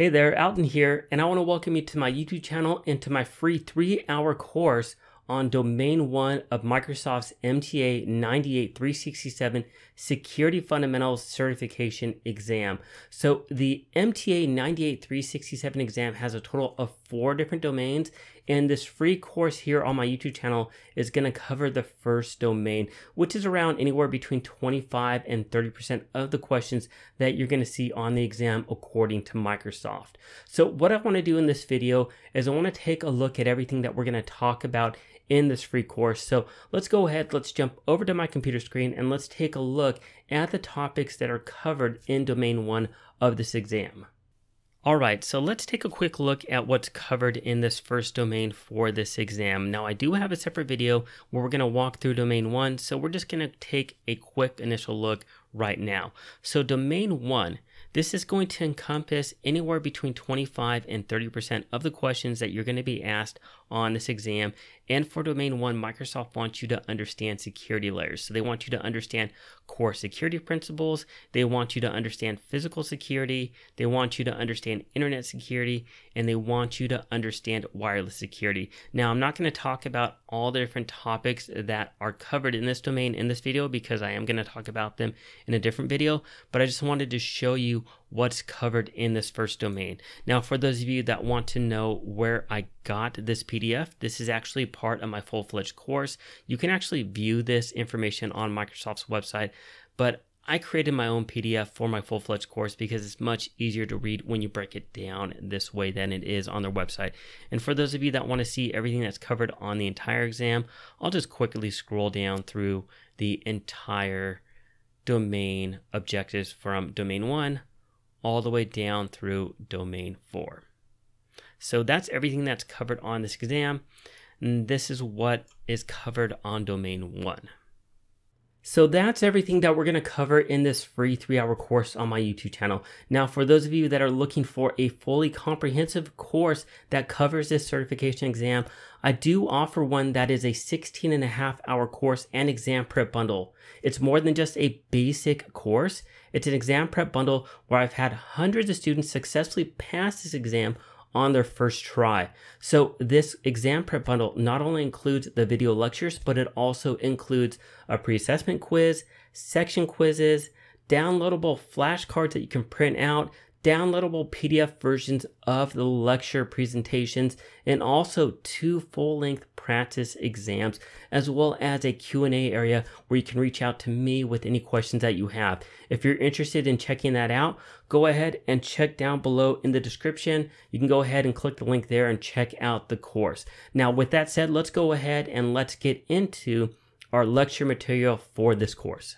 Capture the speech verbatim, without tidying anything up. Hey there, Alton here, and I want to welcome you to my YouTube channel and to my free three hour course on Domain one of Microsoft's M T A ninety-eight three sixty-seven Security Fundamentals Certification Exam. So the M T A ninety-eight three sixty-seven exam has a total of four different domains, and this free course here on my YouTube channel is going to cover the first domain, which is around anywhere between twenty-five and thirty percent of the questions that you're going to see on the exam according to Microsoft. So what I want to do in this video is I want to take a look at everything that we're going to talk about in this free course. So let's go ahead, let's jump over to my computer screen and let's take a look at the topics that are covered in Domain one of this exam. All right, so let's take a quick look at what's covered in this first domain for this exam. Now I do have a separate video where we're gonna walk through Domain one, so we're just gonna take a quick initial look right now. So Domain one, this is going to encompass anywhere between twenty-five and thirty percent of the questions that you're going to be asked on this exam. And for Domain one, Microsoft wants you to understand security layers. So they want you to understand core security principles. They want you to understand physical security. They want you to understand internet security. And they want you to understand wireless security. Now, I'm not going to talk about all the different topics that are covered in this domain in this video because I am going to talk about them in a different video, but I just wanted to show you what's covered in this first domain. Now, for those of you that want to know where I got this P D F, this is actually part of my full-fledged course. You can actually view this information on Microsoft's website, but I created my own P D F for my full-fledged course because it's much easier to read when you break it down this way than it is on their website. And for those of you that want to see everything that's covered on the entire exam, I'll just quickly scroll down through the entire domain objectives from Domain one all the way down through Domain four. So that's everything that's covered on this exam. And this is what is covered on Domain one. So that's everything that we're going to cover in this free three hour course on my YouTube channel. Now, for those of you that are looking for a fully comprehensive course that covers this certification exam, I do offer one that is a sixteen and a half hour course and exam prep bundle. It's more than just a basic course. It's an exam prep bundle where I've had hundreds of students successfully pass this exam on their first try. So this exam prep bundle not only includes the video lectures, but it also includes a pre-assessment quiz, section quizzes, downloadable flashcards that you can print out, downloadable P D F versions of the lecture presentations, and also two full-length practice exams, as well as a Q and A area where you can reach out to me with any questions that you have. If you're interested in checking that out, go ahead and check down below in the description. You can go ahead and click the link there and check out the course. Now, with that said, let's go ahead and let's get into our lecture material for this course.